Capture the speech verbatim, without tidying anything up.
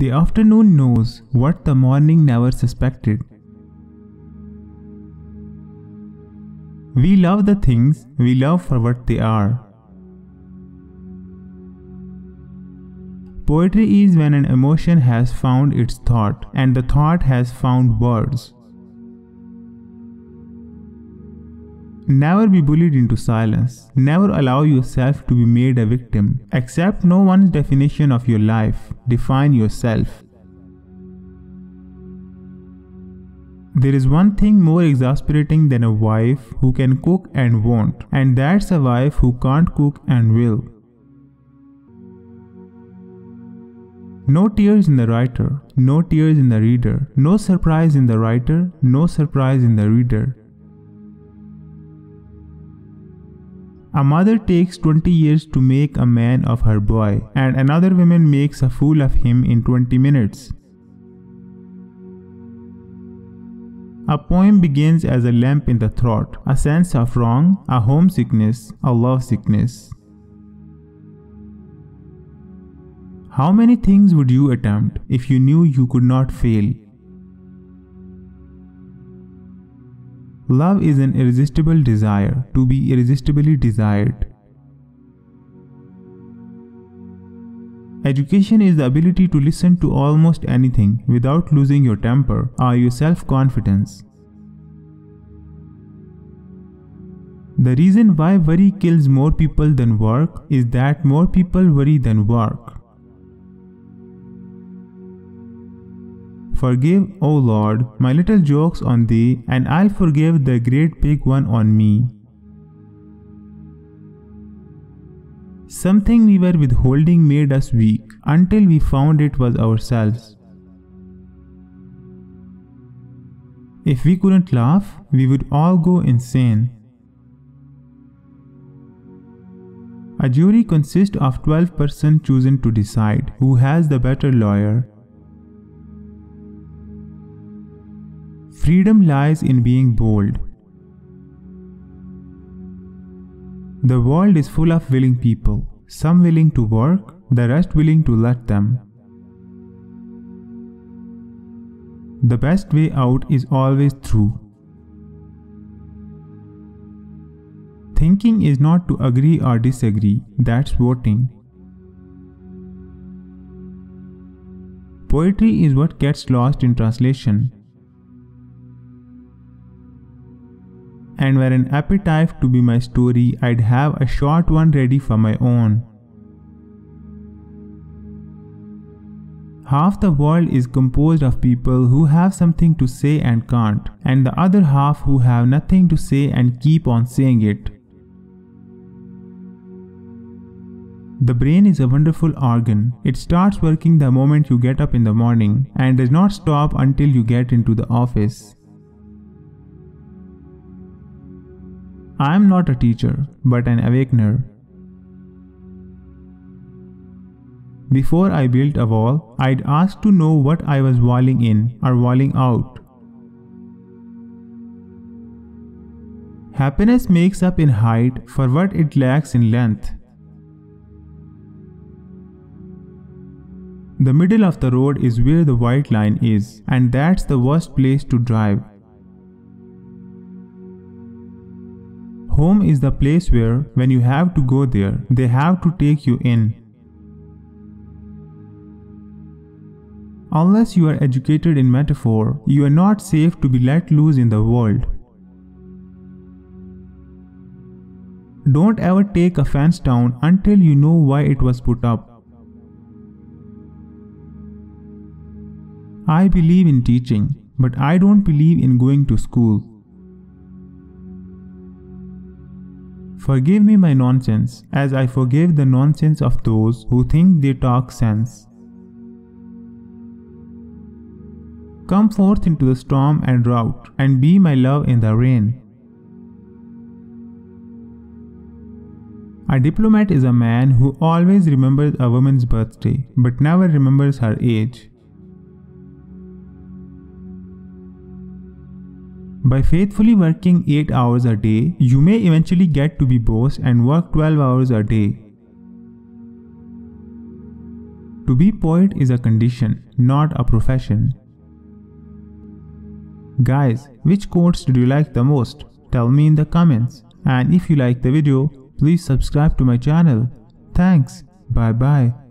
The afternoon knows what the morning never suspected. We love the things we love for what they are. Poetry is when an emotion has found its thought, and the thought has found words. Never be bullied into silence. Never allow yourself to be made a victim. Accept no one's definition of your life. Define yourself. There is one thing more exasperating than a wife who can cook and won't, and that's a wife who can't cook and will. No tears in the writer, no tears in the reader, no surprise in the writer, no surprise in the reader. A mother takes twenty years to make a man of her boy, and another woman makes a fool of him in twenty minutes. A poem begins as a lamp in the throat, a sense of wrong, a homesickness, a love sickness. How many things would you attempt if you knew you could not fail? Love is an irresistible desire to be irresistibly desired. Education is the ability to listen to almost anything without losing your temper or your self-confidence. The reason why worry kills more people than work is that more people worry than work. Forgive, O Lord, my little jokes on thee, and I'll forgive the great big one on me. Something we were withholding made us weak, until we found it was ourselves. If we couldn't laugh, we would all go insane. A jury consists of twelve persons chosen to decide who has the better lawyer. Freedom lies in being bold. The world is full of willing people, some willing to work, the rest willing to let them. The best way out is always through. Thinking is not to agree or disagree, that's voting. Poetry is what gets lost in translation. And were an epitaph to be my story, I'd have a short one ready for my own. Half the world is composed of people who have something to say and can't, and the other half who have nothing to say and keep on saying it. The brain is a wonderful organ. It starts working the moment you get up in the morning, and does not stop until you get into the office. I am not a teacher, but an awakener. Before I built a wall, I'd ask to know what I was walling in or walling out. Happiness makes up in height for what it lacks in length. The middle of the road is where the white line is, and that's the worst place to drive. Home is the place where, when you have to go there, they have to take you in. Unless you are educated in metaphor, you are not safe to be let loose in the world. Don't ever take a fence down until you know why it was put up. I believe in teaching, but I don't believe in going to school. Forgive me my nonsense, as I forgive the nonsense of those who think they talk sense. Come forth into the storm and drought, and be my love in the rain. A diplomat is a man who always remembers a woman's birthday, but never remembers her age. By faithfully working eight hours a day, you may eventually get to be boss and work twelve hours a day. To be poet is a condition, not a profession. Guys, which quotes did you like the most? Tell me in the comments. And if you like the video, please subscribe to my channel. Thanks. Bye bye.